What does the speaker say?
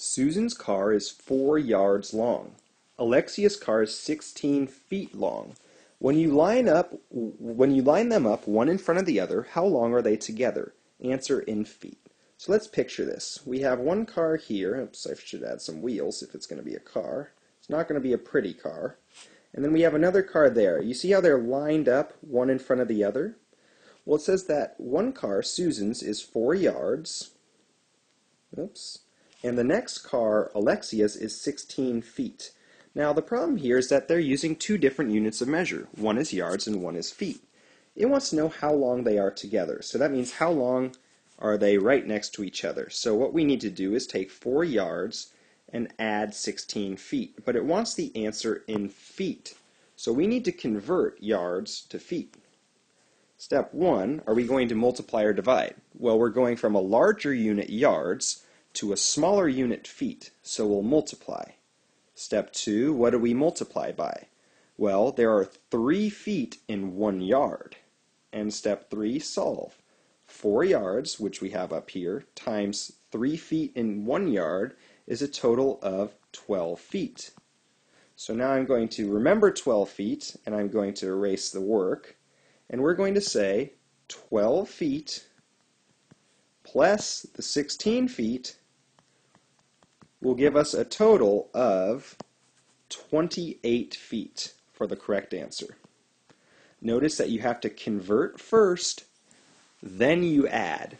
Susan's car is 4 yards long. Alexia's car is 16 feet long. When you line them up one in front of the other, how long are they together? Answer in feet. So let's picture this. We have one car here. Oops, I should add some wheels if it's going to be a car. It's not going to be a pretty car. And then we have another car there. You see how they're lined up one in front of the other? Well, it says that one car, Susan's, is 4 yards. Oops. And the next car, Alexia's, is 16 feet. Now, the problem here is that they're using two different units of measure. One is yards and one is feet. It wants to know how long they are together. So that means how long are they right next to each other. So what we need to do is take 4 yards and add 16 feet. But it wants the answer in feet. So we need to convert yards to feet. Step one, are we going to multiply or divide? Well, we're going from a larger unit, yards, to a smaller unit, feet. So we'll multiply. Step two, what do we multiply by? Well, there are 3 feet in 1 yard. And step three, solve. 4 yards, which we have up here, times 3 feet in 1 yard is a total of 12 feet. So now I'm going to remember 12 feet, and I'm going to erase the work. And we're going to say 12 feet plus the 16 feet will give us a total of 28 feet for the correct answer. Notice that you have to convert first, then you add.